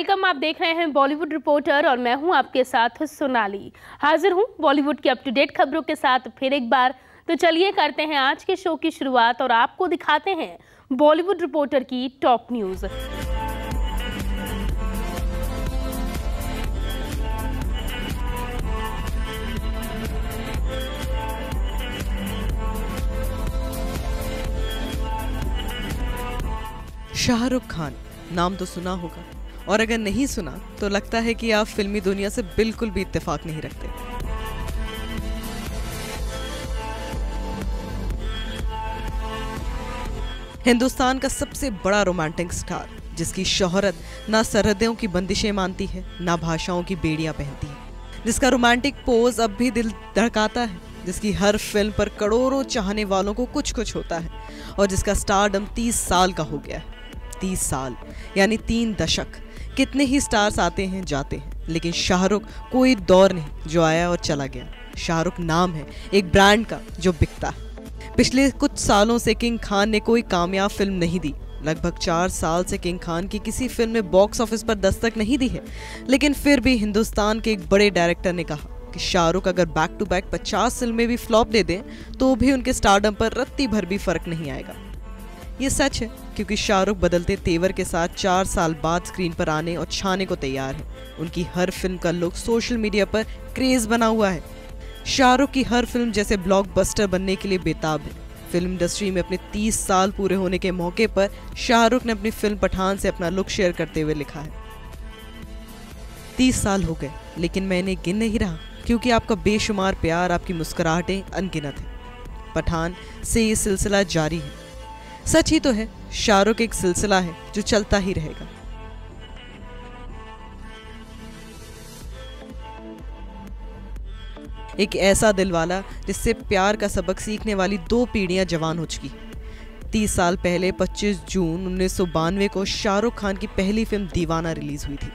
Welcome, आप देख रहे हैं बॉलीवुड रिपोर्टर और मैं हूं आपके साथ सोनाली। हाजिर हूं बॉलीवुड की अप टू डेट खबरों के साथ फिर एक बार। तो चलिए करते हैं आज के शो की शुरुआत और आपको दिखाते हैं बॉलीवुड रिपोर्टर की टॉप न्यूज। शाहरुख खान, नाम तो सुना होगा और अगर नहीं सुना तो लगता है कि आप फिल्मी दुनिया से बिल्कुल भी इत्तेफाक नहीं रखते। हिंदुस्तान का सबसे बड़ा रोमांटिक स्टार, जिसकी शोहरत ना सरहदों की बंदिशें मानती है ना भाषाओं की बेड़ियां पहनती है, जिसका रोमांटिक पोज अब भी दिल धड़काता है, जिसकी हर फिल्म पर करोड़ों चाहने वालों को कुछ कुछ होता है और जिसका स्टारडम 30 साल का हो गया है। 30 साल यानी 3 दशक। कितने ही स्टार्स आते हैं जाते हैं, लेकिन शाहरुख कोई दौर नहीं जो आया और चला गया। शाहरुख नाम है एक ब्रांड का जो बिकता है। पिछले कुछ सालों से किंग खान ने कोई कामयाब फिल्म नहीं दी। लगभग 4 साल से किंग खान की किसी फिल्म ने बॉक्स ऑफिस पर दस्तक नहीं दी है, लेकिन फिर भी हिंदुस्तान के एक बड़े डायरेक्टर ने कहा कि शाहरुख अगर बैक टू बैक 50 फिल्में भी फ्लॉप दे दें तो भी उनके स्टारडम पर रत्ती भर भी फर्क नहीं आएगा। ये सच है क्योंकि शाहरुख बदलते तेवर के साथ 4 साल बाद स्क्रीन पर आने और छाने को तैयार है। उनकी हर फिल्म का लुक सोशल मीडिया पर क्रेज बना हुआ है। शाहरुख की हर फिल्म जैसे ब्लॉकबस्टर बनने के लिए बेताब है। फिल्म इंडस्ट्री में अपने 30 साल पूरे होने के मौके पर शाहरुख ने अपनी फिल्म पठान से अपना लुक शेयर करते हुए लिखा है, 30 साल हो गए लेकिन मैं इन्हें गिन नहीं रहा क्योंकि आपका बेशुमार प्यार, आपकी मुस्कुराहटें अनगिनत है। पठान से ये सिलसिला जारी है। सच ही तो है, शाहरुख एक सिलसिला है जो चलता ही रहेगा। एक ऐसा दिलवाला जिससे प्यार का सबक सीखने वाली 2 पीढ़ियां जवान हो चुकी। 30 साल पहले 25 जून 1992 को शाहरुख खान की पहली फिल्म दीवाना रिलीज हुई थी।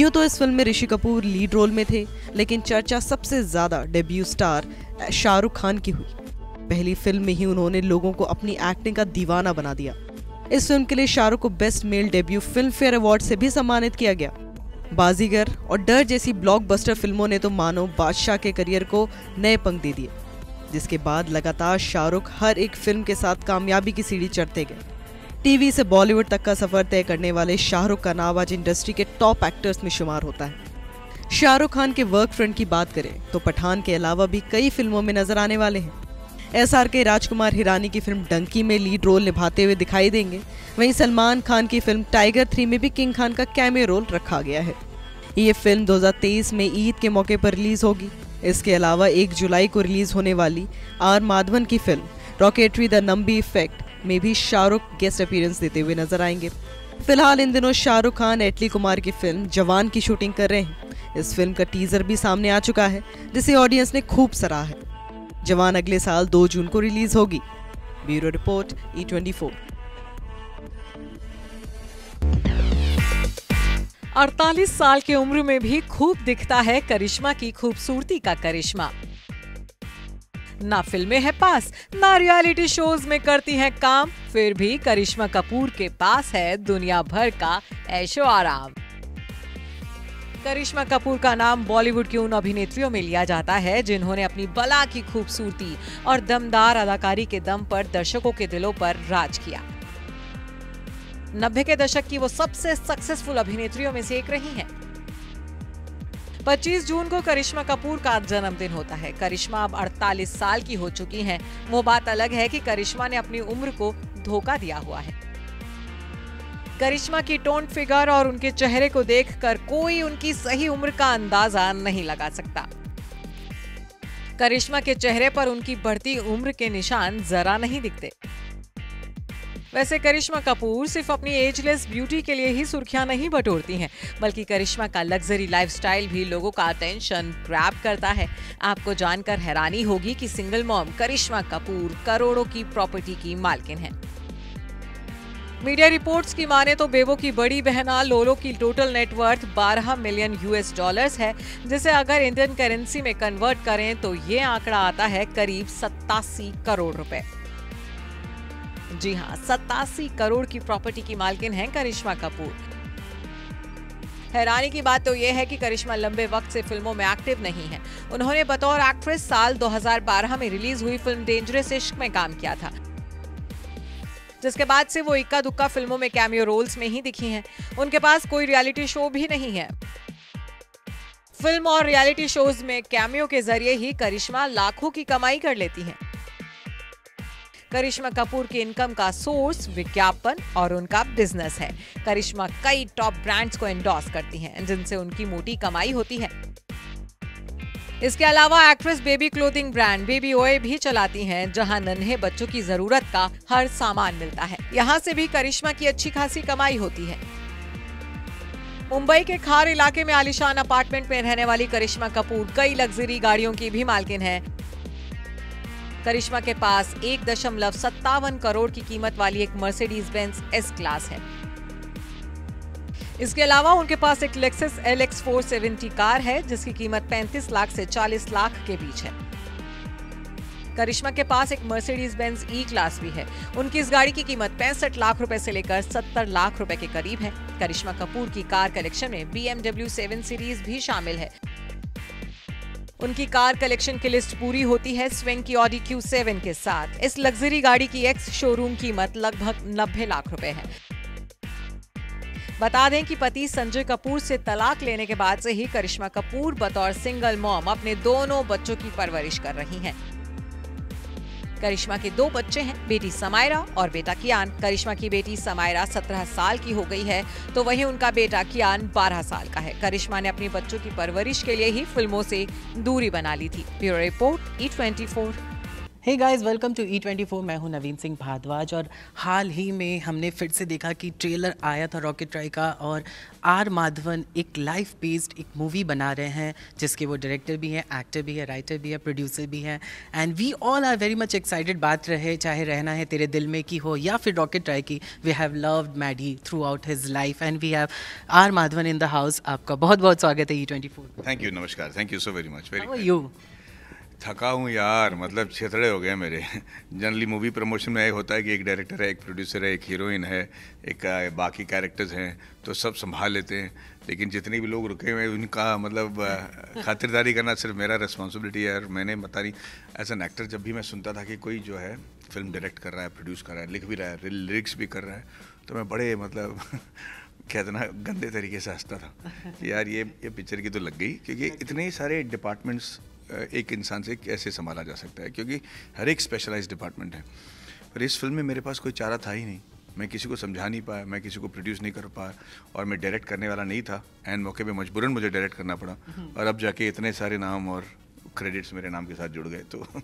यूं तो इस फिल्म में ऋषि कपूर लीड रोल में थे, लेकिन चर्चा सबसे ज्यादा डेब्यू स्टार शाहरुख खान की हुई। पहली फिल्म में ही उन्होंने लोगों को अपनी एक्टिंग का दीवाना बना दिया। इस फिल्म के लिए शाहरुख को best male debut Filmfare award से भी सम्मानित किया गया। बाजीगर और डर जैसी ब्लॉकबस्टर फिल्मों ने तो मानो बादशाह के करियर को नए पंख दे दिए, जिसके बाद लगातार शाहरुख हर एक फिल्म के साथ कामयाबी की सीढ़ी चढ़ते गए। टीवी से बॉलीवुड तक का सफर तय करने वाले शाहरुख का नाम आज इंडस्ट्री के टॉप एक्टर्स में शुमार होता है। शाहरुख खान के वर्क फ्रंट की बात करें तो पठान के अलावा भी कई फिल्मों में नजर आने वाले हैं। एसआर के राजकुमार हिरानी की फिल्म डंकी में लीड रोल निभाते हुए दिखाई देंगे। वहीं सलमान खान की फिल्म टाइगर 3 में भी किंग खान का कैमियो रोल रखा गया है। ये फिल्म 2023 में ईद के मौके पर रिलीज होगी। इसके अलावा 1 जुलाई को रिलीज होने वाली आर माधवन की film Rocketry the Nambi effect में भी शाहरुख गेस्ट अपीयरेंस देते हुए नजर आएंगे। फिलहाल इन दिनों शाहरुख खान एटली कुमार की फिल्म जवान की शूटिंग कर रहे हैं। इस फिल्म का टीजर भी सामने आ चुका है जिसे ऑडियंस ने खूब सराहा है। जवान अगले साल 2 जून को रिलीज होगी। Bureau report, E24। 48 साल की उम्र में भी खूब दिखता है करिश्मा की खूबसूरती का करिश्मा। ना फिल्में है पास, ना रियलिटी शोज में करती हैं काम, फिर भी करिश्मा कपूर के पास है दुनिया भर का ऐशो आराम। करिश्मा कपूर का नाम बॉलीवुड की उन अभिनेत्रियों में लिया जाता है जिन्होंने अपनी बला की खूबसूरती और दमदार अदाकारी के दम पर दर्शकों के दिलों पर राज किया। 90 के दशक की वो सबसे सक्सेसफुल अभिनेत्रियों में से एक रही हैं। 25 जून को करिश्मा कपूर का जन्मदिन होता है। करिश्मा अब 48 साल की हो चुकी हैं। वो बात अलग है कि करिश्मा ने अपनी उम्र को धोखा दिया हुआ है। करिश्मा की टोन फिगर और उनके चेहरे को देखकर कोई उनकी सही उम्र का अंदाजा नहीं लगा सकता। करिश्मा के चेहरे पर उनकी बढ़ती उम्र के निशान जरा नहीं दिखते। वैसे करिश्मा कपूर सिर्फ अपनी एजलेस ब्यूटी के लिए ही सुर्खियां नहीं बटोरती हैं, बल्कि करिश्मा का लग्जरी लाइफस्टाइल भी लोगों का अटेंशन ग्रैब करता है। आपको जानकर हैरानी होगी कि सिंगल मॉम करिश्मा कपूर करोड़ों की प्रॉपर्टी की मालकिन है। मीडिया रिपोर्ट्स की माने तो बेबो की बड़ी बहना लोलो की टोटल नेटवर्थ $12 मिलियन है, जिसे अगर इंडियन करेंसी में कन्वर्ट करें तो ये आंकड़ा आता है करीब 87 करोड़ रुपए। जी हां, 87 करोड़ की प्रॉपर्टी की मालकिन हैं करिश्मा कपूर। हैरानी की बात तो यह है कि करिश्मा लंबे वक्त से फिल्मों में एक्टिव नहीं है। उन्होंने बतौर एक्ट्रेस साल 2012 में रिलीज हुई फिल्म डेंजरस इश्क में काम किया था, जिसके बाद से वो इक्का दुक्का फिल्मों में कैमियो रोल्स में ही दिखी हैं। उनके पास कोई रियलिटी शो भी नहीं है। फिल्म और रियलिटी शोज में कैमियो के जरिए ही करिश्मा लाखों की कमाई कर लेती हैं। करिश्मा कपूर की इनकम का सोर्स विज्ञापन और उनका बिजनेस है। करिश्मा कई टॉप ब्रांड्स को एंडोर्स करती हैं, जिनसे उनकी मोटी कमाई होती है। इसके अलावा actress baby clothing brand baby Oye भी चलाती हैं, जहां नन्हे बच्चों की जरूरत का हर सामान मिलता है। यहां से भी करिश्मा की अच्छी खासी कमाई होती है। मुंबई के खार इलाके में आलिशान अपार्टमेंट में रहने वाली करिश्मा कपूर कई लग्जरी गाड़ियों की भी मालकिन है। करिश्मा के पास 1.57 करोड़ की कीमत वाली एक मर्सिडीज बेंज S क्लास है। इसके अलावा उनके पास एक लेक्सस LX470 कार है, जिसकी कीमत 35 लाख से 40 लाख के बीच है। करिश्मा के पास एक मर्सिडीज बेंज E क्लास भी है। उनकी इस गाड़ी की कीमत 65 लाख रुपए से लेकर 70 लाख रुपए के करीब है। करिश्मा कपूर की कार कलेक्शन में BMW 7 सीरीज भी शामिल है। उनकी कार कलेक्शन की लिस्ट पूरी होती है स्विंग की ऑडी Q7 के साथ। इस लग्जरी गाड़ी की एक्स शोरूम कीमत लगभग 90 लाख रुपए है। बता दें कि पति संजय कपूर से तलाक लेने के बाद से ही करिश्मा कपूर बतौर सिंगल मॉम अपने दोनों बच्चों की परवरिश कर रही हैं। करिश्मा के 2 बच्चे हैं, बेटी समायरा और बेटा कियान। करिश्मा की बेटी समायरा 17 साल की हो गई है, तो वहीं उनका बेटा कियान 12 साल का है। करिश्मा ने अपने बच्चों की परवरिश के लिए ही फिल्मों से दूरी बना ली थी। Bureau report E24। Hey guys, welcome to E24। मैं हूं नवीन सिंह भादवाज और हाल ही में हमने फिर से देखा कि ट्रेलर आया था रॉकेटरी का और आर माधवन एक लाइफ बेस्ड एक मूवी बना रहे हैं, जिसके वो डायरेक्टर भी हैं, एक्टर भी है, राइटर भी है, प्रोड्यूसर भी हैं। And we all are very much excited. बात रहे चाहे रहना है तेरे दिल में की हो या फिर रॉकेटरी की, we have loved Maddy throughout his life and we have R Madhavan in the house. आपका बहुत बहुत स्वागत है E24। थैंक यू, नमस्कार, thank you so very much. यू थका हूँ यार, मतलब छेतड़े हो गए मेरे। जनरली मूवी प्रमोशन में होता है कि एक डायरेक्टर है, एक प्रोड्यूसर है, एक हीरोइन है, एक बाकी कैरेक्टर्स हैं, तो सब संभाल लेते हैं। लेकिन जितने भी लोग रुके हुए हैं उनका मतलब खातिरदारी करना सिर्फ मेरा रिस्पॉन्सिबिलिटी है। और मैंने बता रही एज एन एक्टर जब भी मैं सुनता था कि कोई जो है फिल्म डायरेक्ट कर रहा है, प्रोड्यूस कर रहा है, लिख भी रहा है, लिरिक्स भी कर रहा है, तो मैं बड़े मतलब कितना गंदे तरीके से हंसता था यार ये पिक्चर की तो लग गई, क्योंकि इतने सारे डिपार्टमेंट्स एक इंसान से कैसे संभाला जा सकता है, क्योंकि हर एक स्पेशलाइज्ड डिपार्टमेंट है। पर इस फिल्म में मेरे पास कोई चारा था ही नहीं। मैं किसी को समझा नहीं पाया, मैं किसी को प्रोड्यूस नहीं कर पाया और मैं डायरेक्ट करने वाला नहीं था। एंड मौके पे मजबूरन मुझे डायरेक्ट करना पड़ा और अब जाके इतने सारे नाम और क्रेडिट्स मेरे नाम के साथ जुड़ गए, तो आई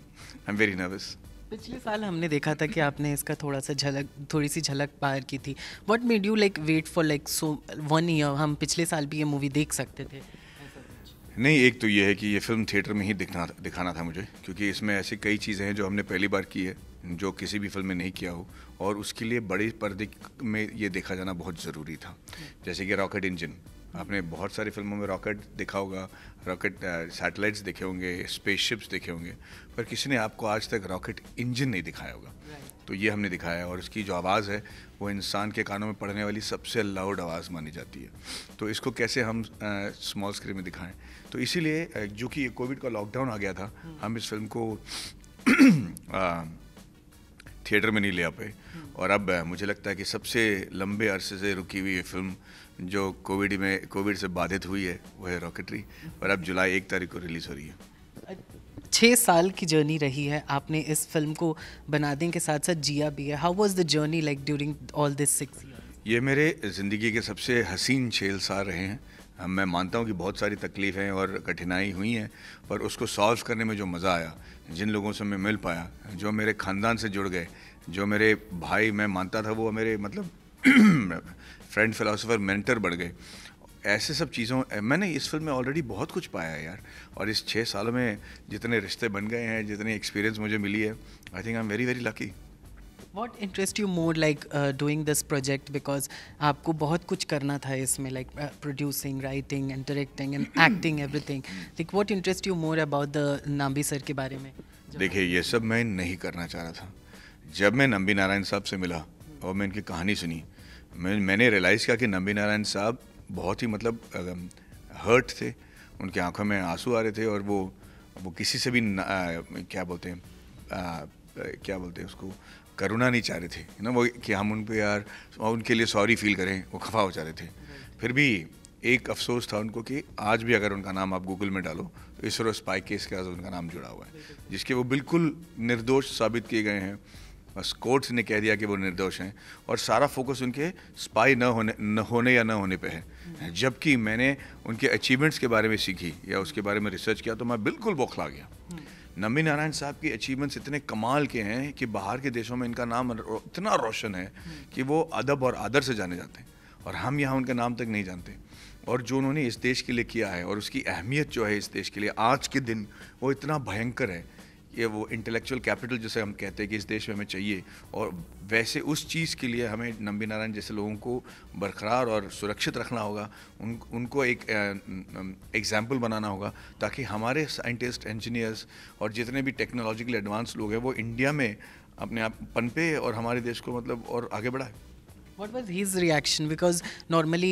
एम वेरी नर्वस। पिछले साल हमने देखा था कि आपने इसका थोड़ी सी झलक पार की थी। What made you like wait for like so 1 year? हम पिछले साल भी ये मूवी देख सकते थे। नहीं, एक तो ये है कि ये फिल्म थिएटर में ही दिखाना था मुझे, क्योंकि इसमें ऐसी कई चीज़ें हैं जो हमने पहली बार की है, जो किसी भी फिल्म में नहीं किया हो, और उसके लिए बड़े पर्दे में ये देखा जाना बहुत ज़रूरी था। जैसे कि रॉकेट इंजन, आपने बहुत सारी फिल्मों में रॉकेट देखा होगा, रॉकेट सैटेलाइट्स देखे होंगे, स्पेसशिप्स देखे होंगे, पर किसी ने आपको आज तक रॉकेट इंजन नहीं दिखाया होगा। तो ये हमने दिखाया है और इसकी जो आवाज़ है वो इंसान के कानों में पड़ने वाली सबसे लाउड आवाज़ मानी जाती है। तो इसको कैसे हम स्मॉल स्क्रीन में दिखाएं, तो इसीलिए जो कि कोविड का लॉकडाउन आ गया था, हम इस फिल्म को थिएटर में नहीं ले आ पाए। और अब मुझे लगता है कि सबसे लंबे अरसे से रुकी हुई ये फिल्म जो कोविड से बाधित हुई है वो है रॉकेटरी, और अब जुलाई 1 तारीख को रिलीज़ हो रही है। 6 साल की जर्नी रही है, आपने इस फिल्म को बनाने के साथ साथ जिया भी है। How was the journey like during all this 6 years? ये मेरे ज़िंदगी के सबसे हसीन 6 साल रहे हैं। मैं मानता हूँ कि बहुत सारी तकलीफ़ें और कठिनाई हुई हैं, पर उसको सॉल्व करने में जो मज़ा आया, जिन लोगों से मैं मिल पाया, जो मेरे ख़ानदान से जुड़ गए, जो मेरे भाई मैं मानता था वो मेरे मतलब फ्रेंड, फिलासफ़र, मेंटर बढ़ गए, ऐसे सब चीज़ों मैंने इस फिल्म में ऑलरेडी बहुत कुछ पाया है यार। और इस 6 सालों में जितने रिश्ते बन गए हैं, जितनी एक्सपीरियंस मुझे मिली है, I think I am very very lucky. What interest you more like doing this project? Because आपको बहुत कुछ करना था इसमें, like producing, writing and directing and acting, everything. Like what interest you more about the Nambi sir के बारे में? देखिए, ये सब मैं नहीं करना चाह रहा था। जब मैं नंबी नारायण साहब से मिला और मैं इनकी कहानी सुनी, मैंने रियलाइज़ किया कि नंबी नारायण साहब बहुत ही मतलब हर्ट थे, उनकी आंखों में आंसू आ रहे थे और वो किसी से भी क्या बोलते हैं उसको करुणा नहीं चाह रहे थे ना, वो कि हम उन पे यार उनके लिए सॉरी फील करें, वो खफा हो जा रहे थे। फिर भी एक अफसोस था उनको कि आज भी अगर उनका नाम आप गूगल में डालो तो इसरो स्पाई केस के साथ उनका नाम जुड़ा हुआ है, जिसके वो बिल्कुल निर्दोष साबित किए गए हैं। बस कोर्ट्स ने कह दिया कि वो निर्दोष हैं और सारा फोकस उनके स्पाई न होने पे है। जबकि मैंने उनके अचीवमेंट्स के बारे में सीखी या उसके बारे में रिसर्च किया तो मैं बिल्कुल बौखला गया। नंबी नारायण साहब के अचीवमेंट्स इतने कमाल के हैं कि बाहर के देशों में इनका नाम इतना रोशन है कि वो अदब और आदर से जाने जाते हैं और हम यहाँ उनका नाम तक नहीं जानते। और जो उन्होंने इस देश के लिए किया है और उसकी अहमियत जो है इस देश के लिए आज के दिन, वो इतना भयंकर है। ये वो इंटेलेक्चुअल कैपिटल जिसे हम कहते हैं कि इस देश में हमें चाहिए, और वैसे उस चीज़ के लिए हमें नंबी नारायण जैसे लोगों को बरकरार और सुरक्षित रखना होगा, उनको एक एग्जाम्पल बनाना होगा ताकि हमारे साइंटिस्ट, इंजीनियर्स और जितने भी टेक्नोलॉजिकली एडवांस लोग हैं वो इंडिया में अपने आप पनपे और हमारे देश को मतलब और आगे बढ़ाए। What was his reaction? Because normally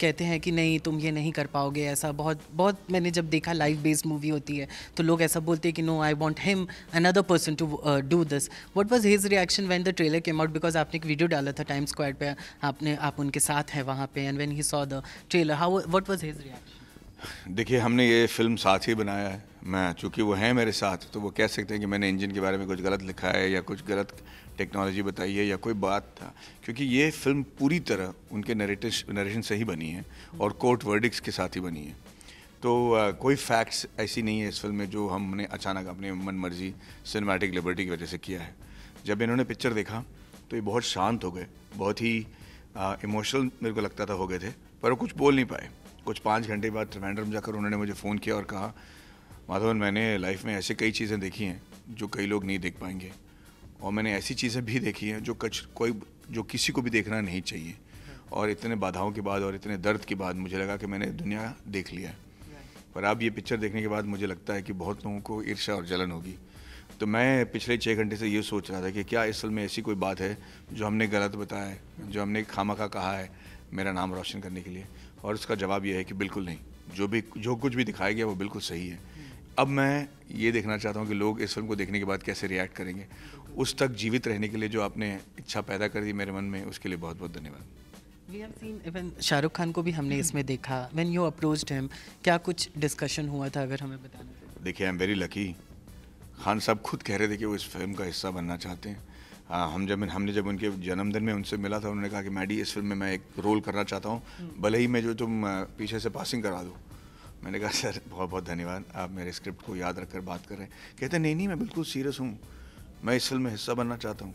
कहते हैं कि नहीं तुम ये नहीं कर पाओगे, ऐसा बहुत मैंने जब देखा लाइव बेस्ड मूवी होती है तो लोग ऐसा बोलते हैं कि no I want him another person to do this. What was his reaction when the trailer came out? Because आपने एक वीडियो डाला था टाइम स्क्वायर पे, आप उनके साथ हैं वहाँ पे, and when he saw the trailer, what was his reaction? देखिए हमने ये फिल्म साथ ही बनाया है, मैं चूँकि वो हैं मेरे साथ तो वो कह सकते हैं कि मैंने इंजन के बारे में कुछ गलत लिखा है या कुछ गलत टेक्नोलॉजी बताई है या कोई बात था, क्योंकि ये फिल्म पूरी तरह उनके नरेशन से ही बनी है और कोर्ट वर्डिक्स के साथ ही बनी है। तो कोई फैक्ट्स ऐसी नहीं है इस फिल्म में जो हमने अचानक अपने मन मर्जी सिनेमैटिक लिबर्टी की वजह से किया है। जब इन्होंने पिक्चर देखा तो ये बहुत शांत हो गए, बहुत ही इमोशनल मेरे को लगता था हो गए थे, पर वो कुछ बोल नहीं पाए। कुछ 5 घंटे बाद त्रिवेंद्रम जाकर उन्होंने मुझे फ़ोन किया और कहा, माधवन मैंने लाइफ में ऐसे कई चीज़ें देखी हैं जो कई लोग नहीं देख पाएंगे और मैंने ऐसी चीज़ें भी देखी हैं जो किसी को भी देखना नहीं चाहिए। और इतने बाधाओं के बाद और इतने दर्द के बाद मुझे लगा कि मैंने दुनिया देख लिया है, पर अब ये पिक्चर देखने के बाद मुझे लगता है कि बहुत लोगों को ईर्ष्या और जलन होगी। तो मैं पिछले 6 घंटे से ये सोच रहा था कि क्या इस फिल्म में ऐसी कोई बात है जो हमने गलत बताया है, जो हमने खामखा कहा है मेरा नाम रोशन करने के लिए, और उसका जवाब यह है कि बिल्कुल नहीं। जो कुछ भी दिखाया गया वो बिल्कुल सही है। अब मैं ये देखना चाहता हूँ कि लोग इस फिल्म को देखने के बाद कैसे रिएक्ट करेंगे। उस तक जीवित रहने के लिए जो आपने इच्छा पैदा कर दी मेरे मन में, उसके लिए बहुत बहुत धन्यवाद। We have seen even Shahrukh Khan को भी हमने इसमें देखा। व्हेन यू अप्रोच्ड हिम क्या कुछ डिस्कशन हुआ था, अगर हमें बताना। देखिए I am very lucky, Khan साहब खुद कह रहे थे कि वो इस फिल्म का हिस्सा बनना चाहते हैं। हमने जब उनके जन्मदिन में उनसे मिला था, उन्होंने कहा कि मैडी इस फिल्म में मैं एक रोल करना चाहता हूँ, भले ही मैं जो तुम पीछे से पासिंग करा दो। मैंने कहा सर बहुत बहुत धन्यवाद, आप मेरे स्क्रिप्ट को याद रखकर बात कर रहे हैं। कहते नहीं मैं बिल्कुल सीरियस हूँ, मैं इस फिल्म में हिस्सा बनना चाहता हूँ।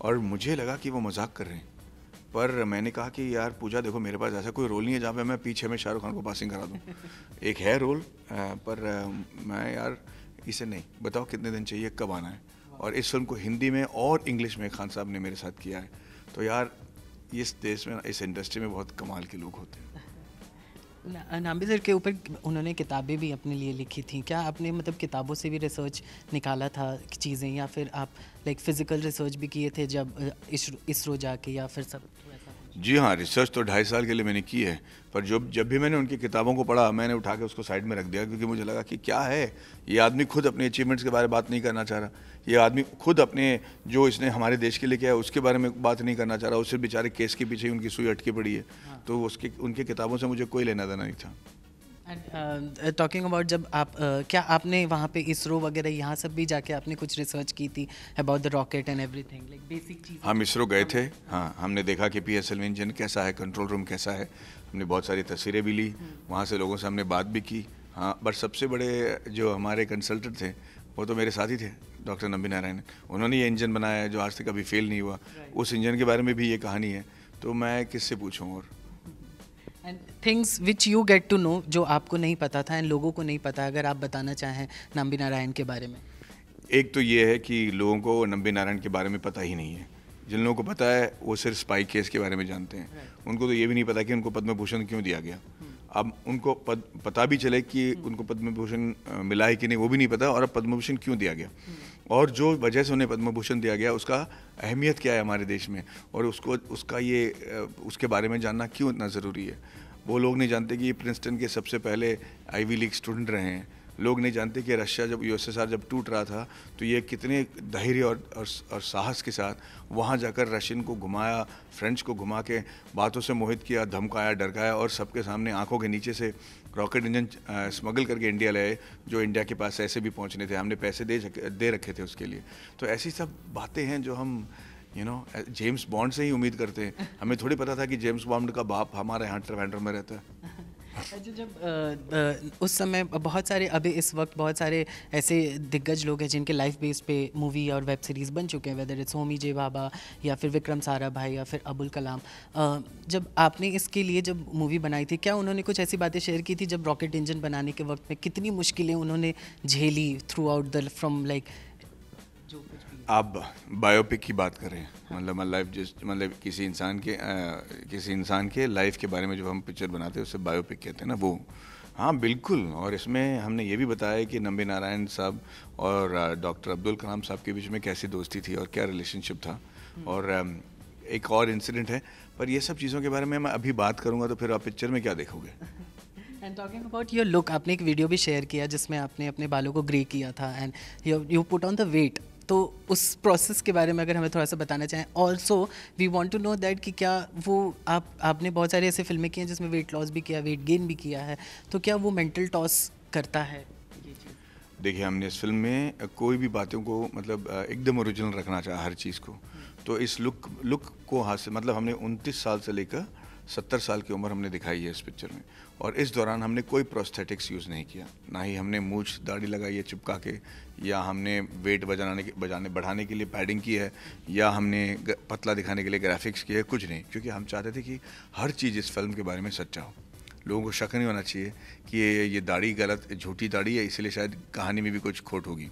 और मुझे लगा कि वो मजाक कर रहे हैं, पर मैंने कहा कि यार पूजा देखो मेरे पास ऐसा कोई रोल नहीं है जहाँ पे मैं पीछे में शाहरुख खान को पासिंग करा दूँ। एक है रोल, पर मैं यार इसे नहीं, बताओ कितने दिन चाहिए, कब आना है। और इस फिल्म को हिंदी में और इंग्लिश में खान साहब ने मेरे साथ किया है। तो यार इस देश में, इस इंडस्ट्री में बहुत कमाल के लोग होते हैं। नाम्बी सर के ऊपर उन्होंने किताबें भी अपने लिए लिखी थी, क्या आपने मतलब किताबों से भी रिसर्च निकाला था चीज़ें, या फिर आप लाइक फिज़िकल रिसर्च भी किए थे जब इसरो जाके, या फिर सब? जी हाँ, रिसर्च तो 2.5 साल के लिए मैंने की है, पर जब भी मैंने उनकी किताबों को पढ़ा मैंने उठा के उसको साइड में रख दिया, क्योंकि मुझे लगा कि क्या है, ये आदमी खुद अपने अचीवमेंट्स के बारे में बात नहीं करना चाह रहा, ये आदमी खुद अपने जो इसने हमारे देश के लिए किया है उसके बारे में बात नहीं करना चाह रहा, उससे बेचारे केस के पीछे उनकी सुई अटकी पड़ी है। हाँ। तो उसके उनकी किताबों से मुझे कोई लेना देना नहीं था। टॉकिंग अबाउट जब आप क्या आपने वहाँ पे इसरो वगैरह यहाँ सब भी जाके आपने कुछ रिसर्च की थी about the rocket and everything, like basic चीज़? हम इसरो गए थे, हाँ, हमने देखा कि PSL में इंजन कैसा है, कंट्रोल रूम कैसा है, हमने बहुत सारी तस्वीरें भी ली, वहाँ से लोगों से हमने बात भी की। हाँ, पर सबसे बड़े जो हमारे कंसल्टेंट थे वो तो मेरे साथ ही थे, डॉक्टर नंबी नारायण। उन्होंने ये इंजन बनाया है जो आज तक कभी फेल नहीं हुआ, उस इंजन के बारे में भी ये कहानी है, तो मैं किससे पूछूँ। और and things which you get to know, जो आपको नहीं पता था एंड लोगों को नहीं पता, अगर आप बताना चाहें नंबी नारायण के बारे में। एक तो ये है कि लोगों को नंबी नारायण के बारे में पता ही नहीं है, जिन लोगों को पता है वो सिर्फ स्पाई केस के बारे में जानते हैं। उनको तो ये भी नहीं पता कि उनको पद्म भूषण क्यों दिया गया। अब उनको पता भी चले कि उनको पद्म भूषण मिला है कि नहीं, वो भी नहीं पता, और अब पद्म भूषण क्यों दिया गया। और जो वजह से उन्हें पद्म भूषण दिया गया उसका अहमियत क्या है हमारे देश में, और उसको उसका ये उसके बारे में जानना क्यों इतना ज़रूरी है। वो लोग नहीं जानते कि ये प्रिंसटन के सबसे पहले आईवी लीग स्टूडेंट रहे हैं। लोग नहीं जानते कि रशिया जब यूएसएसआर जब टूट रहा था तो ये कितने धैर्य और साहस के साथ वहाँ जाकर रशियन को घुमाया, फ्रेंच को घुमा के बातों से मोहित किया, धमकाया, डरकाया और सबके सामने आंखों के नीचे से रॉकेट इंजन स्मगल करके इंडिया लाए, जो इंडिया के पास ऐसे भी पहुँचने थे, हमने पैसे दे रखे थे उसके लिए। तो ऐसी सब बातें हैं जो हम जेम्स बॉन्ड से ही उम्मीद करते हैं। हमें थोड़ी पता था कि जेम्स बॉन्ड का बाप हमारे हैंटर वैंटर में रहता है। अच्छा, जब उस समय बहुत सारे, अभी इस वक्त बहुत सारे ऐसे दिग्गज लोग हैं जिनके लाइफ बेस पे मूवी और वेब सीरीज़ बन चुके हैं, वेदर इट्स होमी जे बाबा या फिर विक्रम साराभाई या फिर अब्दुल कलाम। जब आपने इसके लिए जब मूवी बनाई थी, क्या उन्होंने कुछ ऐसी बातें शेयर की थी जब रॉकेट इंजन बनाने के वक्त में कितनी मुश्किलें उन्होंने झेली throughout the from like? आप बायोपिक की बात करें, मतलब लाइफ मतलब किसी इंसान के लाइफ के बारे में जो हम पिक्चर बनाते हैं उससे बायोपिक कहते हैं ना, वो हाँ बिल्कुल। और इसमें हमने ये भी बताया कि नंबी नारायण साहब और डॉक्टर अब्दुल कलाम साहब के बीच में कैसी दोस्ती थी और क्या रिलेशनशिप था। और एक और इंसिडेंट है, पर ये सब चीज़ों के बारे में मैं अभी बात करूँगा तो फिर आप पिक्चर में क्या देखोगे। And talking about your look, आपने एक वीडियो भी शेयर किया जिसमें आपने अपने बालों को ग्रे किया था and you put on the weight, तो उस प्रोसेस के बारे में अगर हमें थोड़ा सा बताना चाहें। Also we want to know that कि क्या वो आपने बहुत सारी ऐसे फिल्में की हैं जिसमें वेट लॉस भी किया, वेट गेन भी किया है, तो क्या वो मेंटल टॉस करता है ये चीज़? देखिए, हमने इस फिल्म में कोई भी बातों को मतलब एकदम ओरिजिनल रखना चाहा हर चीज़ को। तो इस लुक को हासिल मतलब हमने 29 साल से लेकर 70 साल की उम्र हमने दिखाई है इस पिक्चर में। और इस दौरान हमने कोई प्रोस्थेटिक्स यूज़ नहीं किया, ना ही हमने मूछ दाढ़ी लगाई है चिपका के, या हमने वेट बढ़ाने के लिए पैडिंग की है, या हमने पतला दिखाने के लिए ग्राफिक्स किए, कुछ नहीं। क्योंकि हम चाहते थे कि हर चीज़ इस फिल्म के बारे में सच्चा हो, लोगों को शक नहीं होना चाहिए कि ये दाढ़ी गलत झूठी दाढ़ी है, इसलिए शायद कहानी में भी कुछ खोट होगी।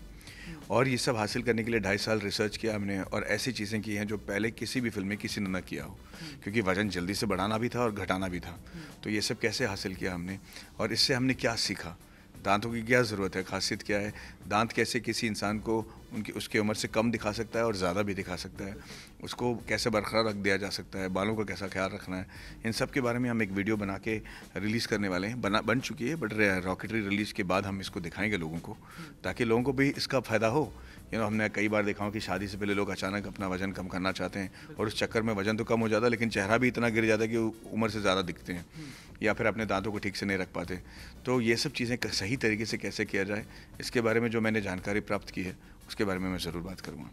और ये सब हासिल करने के लिए 2.5 साल रिसर्च किया हमने, और ऐसी चीज़ें की हैं जो पहले किसी भी फिल्म में किसी ने ना किया हो, क्योंकि वज़न जल्दी से बढ़ाना भी था और घटाना भी था। तो ये सब कैसे हासिल किया हमने, और इससे हमने क्या सीखा, दांतों की क्या ज़रूरत है, खासियत क्या है, दांत कैसे किसी इंसान को उनकी उसकी उम्र से कम दिखा सकता है और ज़्यादा भी दिखा सकता है, उसको कैसे बरकरार रख दिया जा सकता है, बालों का कैसा ख्याल रखना है, इन सब के बारे में हम एक वीडियो बना के रिलीज़ करने वाले हैं। बन चुकी है, बट रॉकेटरी रिलीज़ के बाद हम इसको दिखाएंगे लोगों को, ताकि लोगों को भी इसका फ़ायदा हो। हमने कई बार देखा हो कि शादी से पहले लोग अचानक अपना वजन कम करना चाहते हैं, और उस चक्कर में वजन तो कम हो जाता है लेकिन चेहरा भी इतना गिर जाता है कि उम्र से ज़्यादा दिखते हैं, या फिर अपने दांतों को ठीक से नहीं रख पाते। तो ये सब चीज़ें सही तरीके से कैसे किया जाए, इसके बारे में जो मैंने जानकारी प्राप्त की है उसके बारे में मैं ज़रूर बात करूँगा।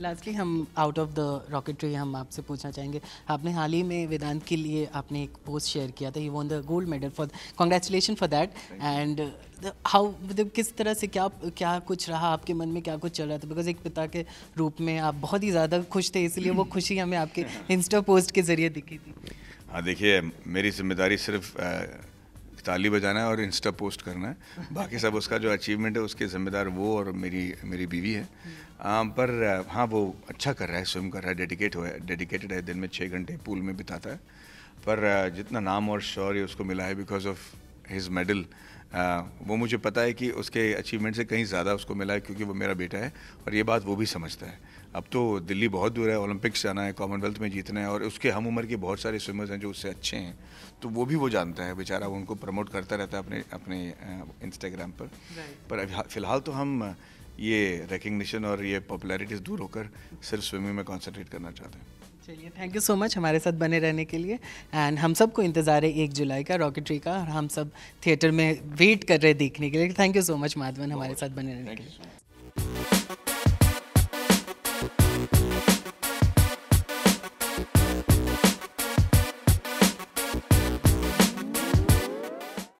लास्टली हम आउट ऑफ द रॉकेटरी हम आपसे पूछना चाहेंगे, आपने हाल ही में वेदांत के लिए आपने एक पोस्ट शेयर किया था, you won the gold medal for, congratulation for that. And how, मतलब किस तरह से क्या कुछ रहा आपके मन में, क्या कुछ चल रहा था? बिकॉज एक पिता के रूप में आप बहुत ही ज़्यादा खुश थे, इसलिए वो खुशी हमें आपके इंस्टा पोस्ट के ज़रिए दिखी थी। हाँ, देखिए, मेरी जिम्मेदारी सिर्फ ताली बजाना है और इंस्टा पोस्ट करना है, बाकी सब उसका जो अचीवमेंट है उसके ज़िम्मेदार वो और मेरी बीवी है। पर हाँ, वो अच्छा कर रहा है, स्विम कर रहा है, डेडिकेटेड है, दिन में 6 घंटे पूल में बिताता है। पर जितना नाम और शौर्य उसको मिला है बिकॉज ऑफ हिज मेडल, वो मुझे पता है कि उसके अचीवमेंट से कहीं ज़्यादा उसको मिला है, क्योंकि वो मेरा बेटा है और ये बात वो भी समझता है। अब तो दिल्ली बहुत दूर है, ओलंपिक्स जाना है, कॉमनवेल्थ में जीतना है, और उसके हम उम्र के बहुत सारे स्विमर्स हैं जो उससे अच्छे हैं, तो वो जानता है बेचारा, वो उनको प्रमोट करता रहता है अपने इंस्टाग्राम पर। पर फिलहाल तो हम ये रिकग्निशन और ये पॉपुलैरिटी दूर होकर सिर्फ स्विमिंग में कॉन्सेंट्रेट करना चाहते हैं। चलिए, थैंक यू सो मच हमारे साथ बने रहने के लिए। एंड हम सबको इंतज़ार है 1 जुलाई का रॉकेटरी का, और हम सब थिएटर में वेट कर रहे हैं देखने के लिए। Thank you so much Madhavan, हमारे साथ बने रहने के लिए।